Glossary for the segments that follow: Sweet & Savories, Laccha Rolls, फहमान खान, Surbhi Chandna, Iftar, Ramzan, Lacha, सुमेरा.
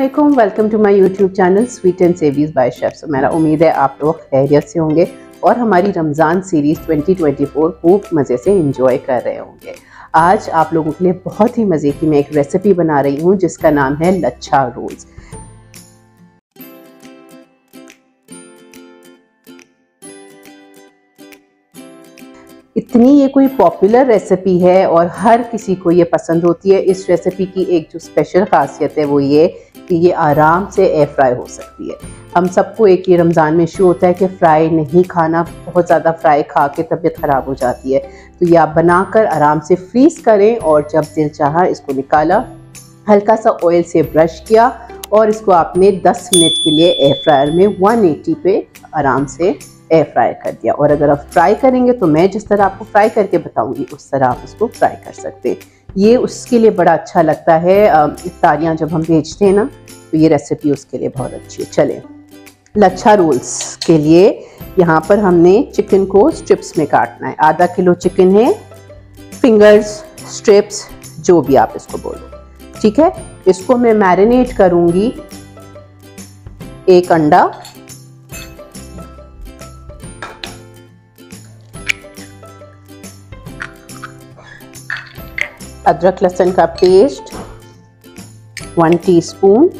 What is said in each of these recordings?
अस्सलामुअलैकुम, welcome to my YouTube channel sweet and savouries by chef सुमेरा। उम्मीद है आप लोग खैरियत से होंगे और हमारी रमज़ान सीरीज़ 2024 खूब मज़े से एंजॉय कर रहे होंगे। आज आप लोगों के लिए बहुत ही मज़े की मैं एक रेसिपी बना रही हूँ जिसका नाम है लच्छा रोल्स। इतनी ये कोई पॉपुलर रेसिपी है और हर किसी को ये पसंद होती है। इस रेसिपी की एक जो स्पेशल खासियत है वो ये कि ये आराम से एयर फ्राई हो सकती है। हम सबको एक ये रमज़ान में इशू होता है कि फ्राई नहीं खाना, बहुत ज़्यादा फ्राई खा के तबीयत ख़राब हो जाती है। तो ये आप बनाकर आराम से फ्रीज़ करें और जब दिल चाहा इसको निकाला, हल्का सा ऑयल से ब्रश किया और इसको आपने 10 मिनट के लिए एयर फ्रायर में 180 पे आराम से एयर फ्राई कर दिया। और अगर आप फ्राई करेंगे तो मैं जिस तरह आपको फ्राई करके बताऊंगी उस तरह आप उसको फ्राई कर सकते हैं। ये उसके लिए बड़ा अच्छा लगता है, इफ्तारियाँ जब हम भेजते हैं ना, तो ये रेसिपी उसके लिए बहुत अच्छी है। चलें, लच्छा रोल्स के लिए यहाँ पर हमने चिकन को स्ट्रिप्स में काटना है। आधा किलो चिकन है, फिंगर्स, स्ट्रिप्स, जो भी आप इसको बोलो, ठीक है। इसको मैं मैरिनेट करूँगी। एक अंडा, अदरक लहसुन का पेस्ट 1 टीस्पून,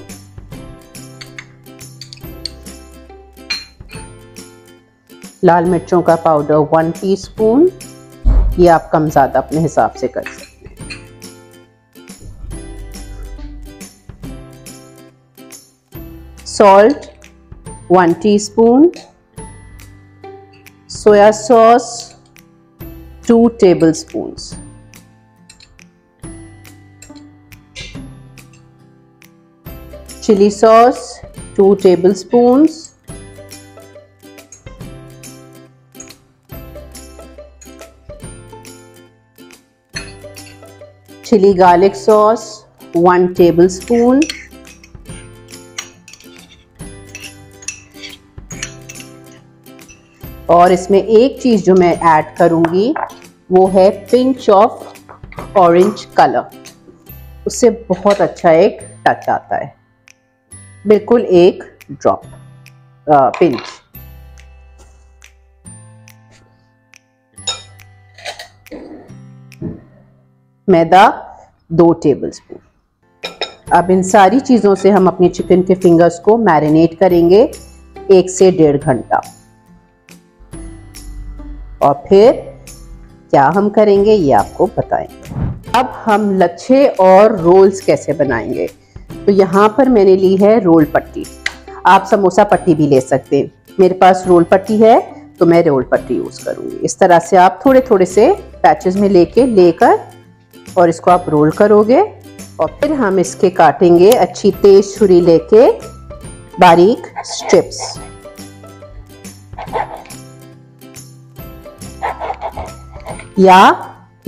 लाल मिर्चों का पाउडर 1 टीस्पून, ये आप कम ज़्यादा अपने हिसाब से कर सकते हैं। Salt 1 teaspoon, soya sauce 2 tablespoons, chilli sauce 2 tablespoons, chilli garlic sauce 1 tablespoon, और इसमें एक चीज जो मैं ऐड करूंगी वो है पिंच ऑफ ऑरेंज कलर, उससे बहुत अच्छा एक टच आता है, बिल्कुल एक ड्रॉप पिंच। मैदा 2 टेबलस्पून। अब इन सारी चीज़ों से हम अपने चिकन के फिंगर्स को मैरिनेट करेंगे 1 से 1.5 घंटा। और फिर क्या हम करेंगे ये आपको बताएंगे। अब हम लच्छे और रोल्स कैसे बनाएंगे, तो यहाँ पर मैंने ली है रोल पट्टी। आप समोसा पट्टी भी ले सकते हैं, मेरे पास रोल पट्टी है तो मैं रोल पट्टी यूज़ करूँगी। इस तरह से आप थोड़े थोड़े से पैचेस में लेकर और इसको आप रोल करोगे। और फिर हम इसके काटेंगे अच्छी तेज छुरी लेके बारीक स्ट्रिप्स। या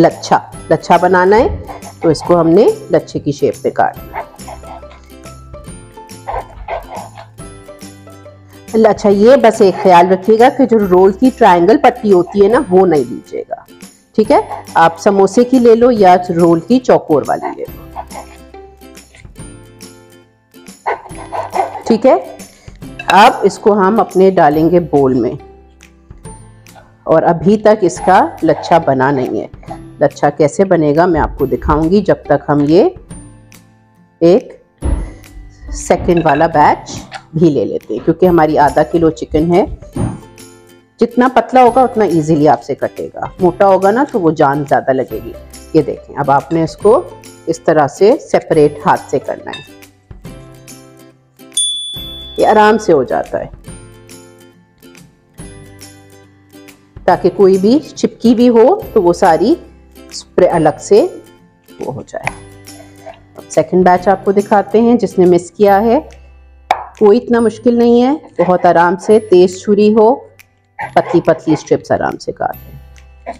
लच्छा बनाना है तो इसको हमने लच्छे की शेप पे काटना है। अच्छा, ये बस एक ख्याल रखिएगा कि जो रोल की ट्रायंगल पट्टी होती है ना, वो नहीं लीजिएगा, ठीक है। आप समोसे की ले लो या रोल की चौकोर वाली ले लो, ठीक है। अब इसको हम अपने डालेंगे बोल में। और अभी तक इसका लच्छा बना नहीं है। लच्छा कैसे बनेगा मैं आपको दिखाऊंगी, जब तक हम ये एक सेकंड वाला बैच भी ले लेते हैं, क्योंकि हमारी आधा किलो चिकन है। जितना पतला होगा उतना इजीली आपसे कटेगा, मोटा होगा ना तो वो जान ज़्यादा लगेगी। ये देखें, अब आपने इसको इस तरह से सेपरेट हाथ से करना है, ये आराम से हो जाता है ताकि कोई भी चिपकी भी हो तो वो सारी स्प्रे अलग से वो हो जाए। अब सेकेंड बैच आपको दिखाते हैं जिसने मिस किया है। कोई इतना मुश्किल नहीं है, बहुत आराम से, तेज छुरी हो, पतली पतली स्ट्रिप्स आराम से काटें,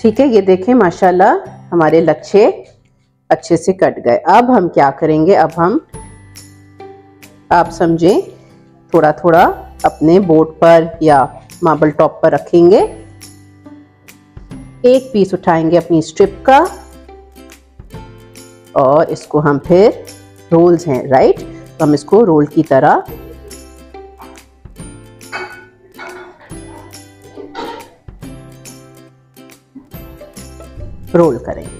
ठीक है। ये देखें माशाल्लाह हमारे लच्छे अच्छे से कट गए। अब हम क्या करेंगे, अब हम आप समझें थोड़ा थोड़ा अपने बोर्ड पर या मार्बल टॉप पर रखेंगे। एक पीस उठाएंगे अपनी स्ट्रिप का और इसको हम फिर रोल्स हैं राइट, तो हम इसको रोल की तरह रोल करेंगे।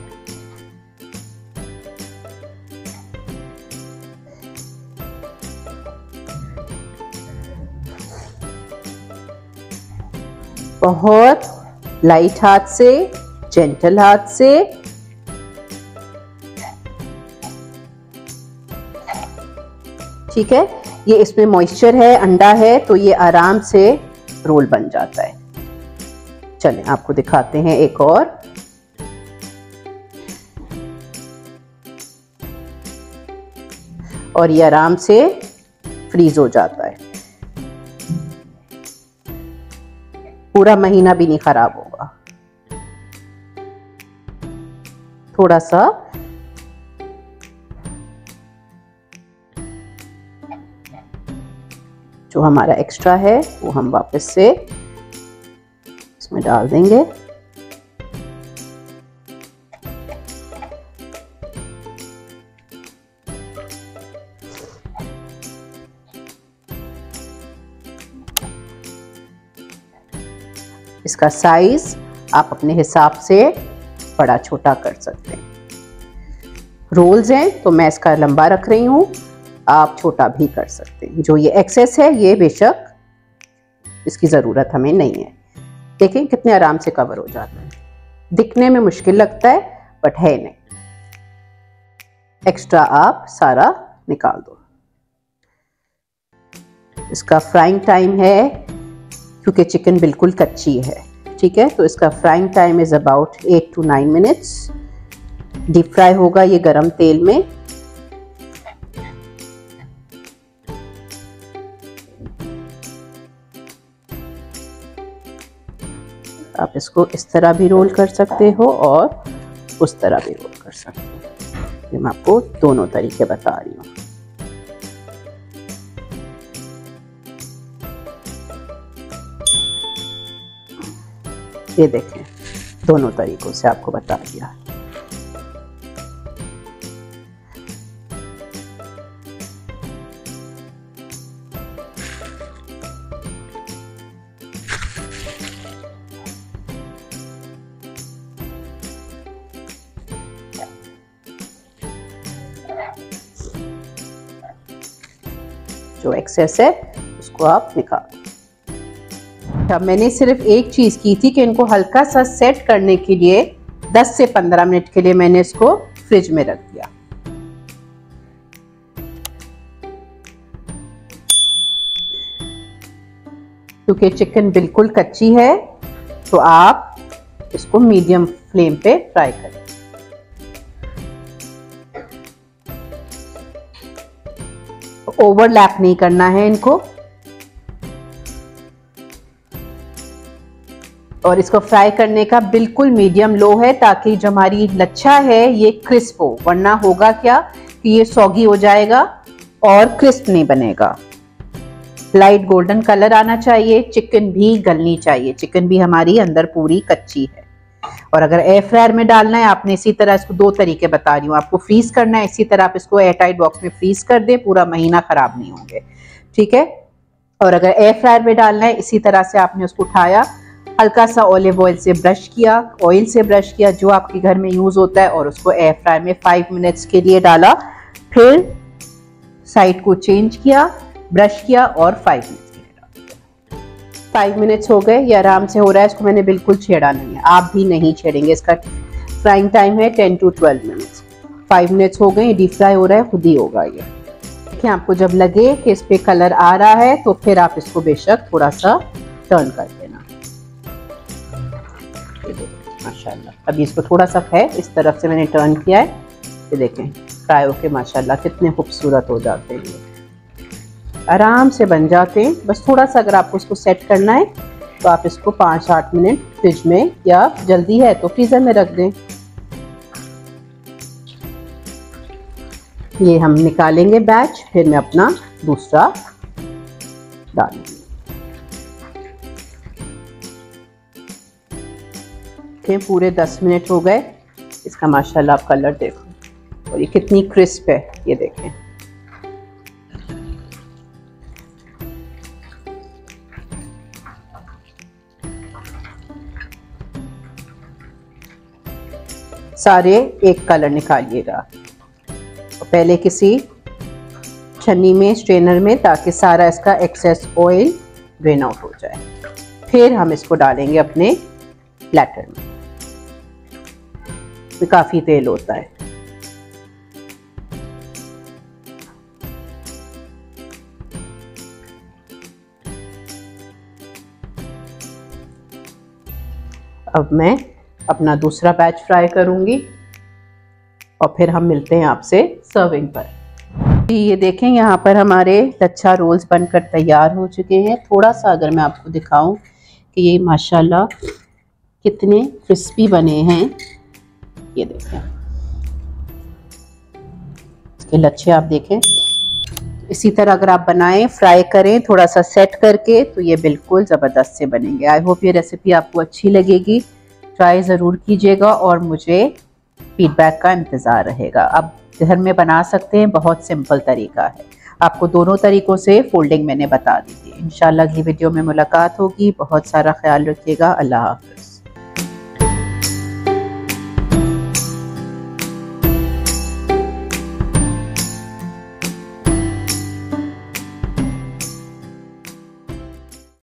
बहुत लाइट हाथ से, जेंटल हाथ से ठीक है। ये इसमें मॉइस्चर है, अंडा है, तो ये आराम से रोल बन जाता है। चलें आपको दिखाते हैं एक और। और ये आराम से फ्रीज हो जाता है, पूरा महीना भी नहीं खराब होगा। थोड़ा सा जो हमारा एक्स्ट्रा है वो हम वापस से इसमें डाल देंगे। इसका साइज आप अपने हिसाब से बड़ा छोटा कर सकते हैं। रोल्स हैं तो मैं इसका लंबा रख रही हूँ, आप छोटा भी कर सकते हैं। जो ये एक्सेस है ये बेशक इसकी ज़रूरत हमें नहीं है। देखें कितने आराम से कवर हो जाता है, दिखने में मुश्किल लगता है बट है नहीं। एक्स्ट्रा आप सारा निकाल दो। इसका फ्राइंग टाइम है क्योंकि चिकन बिल्कुल कच्ची है ठीक है, तो इसका frying time is about 8 to 9 minutes. Deep fry होगा ये गरम तेल में। आप इसको इस तरह भी रोल कर सकते हो और उस तरह भी रोल कर सकते हो। मैं आपको दोनों तरीके बता रही हूँ। ये देखें दोनों तरीकों से आपको बता दिया। जो एक्सेस है उसको आप निकाल। मैंने सिर्फ एक चीज़ की थी कि इनको हल्का सा सेट करने के लिए 10 से 15 मिनट के लिए मैंने इसको फ्रिज में रख दिया। क्योंकि चिकन बिल्कुल कच्ची है तो आप इसको मीडियम फ्लेम पे फ्राई करें। ओवरलैप नहीं करना है इनको और इसको फ्राई करने का बिल्कुल मीडियम लो है ताकि जो हमारी लच्छा है ये क्रिस्प हो, वरना होगा क्या कि ये सॉगी हो जाएगा और क्रिस्प नहीं बनेगा। लाइट गोल्डन कलर आना चाहिए, चिकन भी गलनी चाहिए, चिकन भी हमारी अंदर पूरी कच्ची है। और अगर एयर फ्रायर में डालना है आपने इसी तरह इसको दो तरीके बता रही हूँ, आपको फ्रीज करना है इसी तरह आप इसको एयर टाइट बॉक्स में फ्रीज कर दें, पूरा महीना खराब नहीं होंगे ठीक है। और अगर एयर फ्रायर में डालना है इसी तरह से आपने उसको उठाया, हल्का सा ऑलिव ऑयल से ब्रश किया, ऑयल से ब्रश किया जो आपके घर में यूज़ होता है और उसको एयर फ्राई में 5 मिनट्स के लिए डाला, फिर साइड को चेंज किया, ब्रश किया और 5 मिनट्स के लिए डाला। 5 मिनट्स हो गए, ये आराम से हो रहा है। इसको मैंने बिल्कुल छेड़ा नहीं है, आप भी नहीं छेड़ेंगे। इसका फ्राइंग टाइम है 10 to 12 मिनट्स। 5 मिनट्स हो गए, डीप फ्राई हो रहा है, खुद ही होगा ये। देखिए आपको जब लगे कि इस पर कलर आ रहा है तो फिर आप इसको बेशक थोड़ा सा टर्न कर देना। माशाल्लाह अभी इसको थोड़ा सा है इस तरफ से मैंने टर्न किया है, ये देखें फ्राई होके माशाल्लाह कितने खूबसूरत हो जाते हैं, आराम से बन जाते हैं। बस थोड़ा सा अगर आपको इसको सेट करना है तो आप इसको 5-8 मिनट फ्रिज में या जल्दी है तो फ्रीज़र में रख दें। ये हम निकालेंगे बैच, फिर मैं अपना दूसरा डालूंगी। पूरे 10 मिनट हो गए, इसका माशाल्लाह आप कलर देखो और ये कितनी क्रिस्प है, ये देखें। सारे एक कलर निकालिएगा, पहले किसी छन्नी में, स्ट्रेनर में, ताकि सारा इसका एक्सेस ऑयल ड्रेन आउट हो जाए। फिर हम इसको डालेंगे अपने प्लेटर में। इसमें काफ़ी तेल होता है। अब मैं अपना दूसरा बैच फ्राई करूंगी और फिर हम मिलते हैं आपसे सर्विंग पर। जी ये देखें, यहाँ पर हमारे लच्छा रोल्स बनकर तैयार हो चुके हैं। थोड़ा सा अगर मैं आपको दिखाऊं कि ये माशाल्लाह कितने क्रिस्पी बने हैं, ये देखें इसके लच्छे। आप देखें, इसी तरह अगर आप बनाएं, फ्राई करें थोड़ा सा सेट करके, तो ये बिल्कुल ज़बरदस्त से बनेंगे। आई होप ये रेसिपी आपको अच्छी लगेगी, ट्राई ज़रूर कीजिएगा और मुझे फीडबैक का इंतज़ार रहेगा। आप घर में बना सकते हैं, बहुत सिंपल तरीका है। आपको दोनों तरीक़ों से फोल्डिंग मैंने बता दी थी। इंशाल्लाह अगली वीडियो में मुलाकात होगी। बहुत सारा ख्याल रखिएगा। अल्लाह हाफ़िज़।